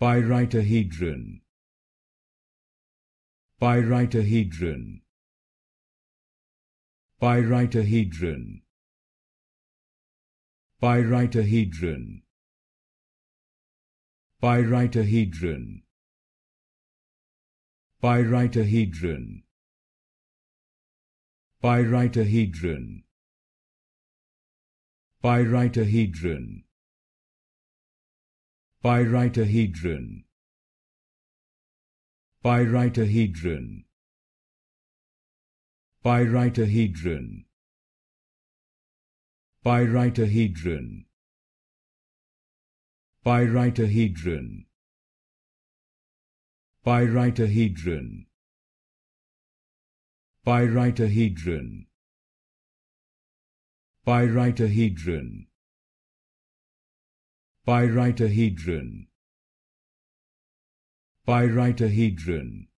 Pyritohedron. Pyritohedron. Pyritohedron. Pyritohedron. Pyritohedron. Pyritohedron. Pyritohedron. Pyritohedron. Pyritohedron. Pyritohedron. Pyritohedron. Pyritohedron. Pyritohedron. Pyritohedron. Pyritohedron. Pyritohedron. Pyritohedron. Pyritohedron.